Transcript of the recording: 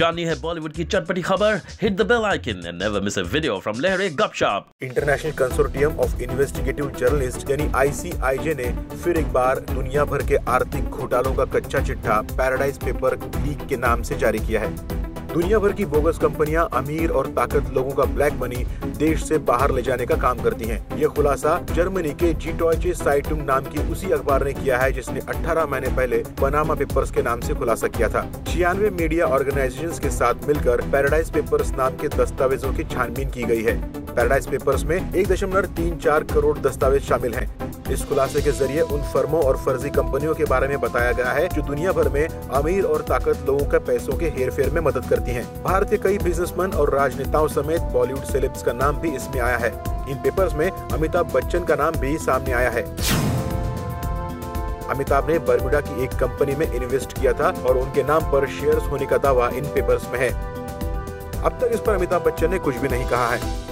जाननी है बॉलीवुड की चटपटी खबर, hit the bell icon and never miss a video from Lehren Gupshup. International consortium of investigative journalist यानी ICIJ ने फिर एक बार दुनिया भर के आर्थिक घोटालों का कच्चा चिट्ठा पैराडाइज पेपर लीक के नाम से जारी किया है। दुनिया भर की बोगस कंपनियां अमीर और ताकत लोगों का ब्लैक मनी देश से बाहर ले जाने का काम करती हैं। ये खुलासा जर्मनी के डॉयचे साइटुंग नाम की उसी अखबार ने किया है जिसने 18 महीने पहले पनामा पेपर्स के नाम से खुलासा किया था। 96 मीडिया ऑर्गेनाइजेशंस के साथ मिलकर पैराडाइज पेपर्स नाम के दस्तावेजों की छानबीन की गई है। पैराडाइज पेपर्स में 1.34 करोड़ दस्तावेज शामिल हैं। इस खुलासे के जरिए उन फर्मों और फर्जी कंपनियों के बारे में बताया गया है जो दुनिया भर में अमीर और ताकत लोगों के पैसों के हेरफेर में मदद करती हैं। भारतीय कई बिजनेसमैन और राजनेताओं समेत बॉलीवुड सेलेब्स का नाम भी इसमें आया है। इन पेपर्स में अमिताभ बच्चन का नाम भी सामने आया है। अमिताभ ने बर्मुडा की एक कंपनी में इन्वेस्ट किया था और उनके नाम पर शेयर्स होने का दावा इन पेपर्स में है। अब तक इस पर अमिताभ बच्चन ने कुछ भी नहीं कहा है।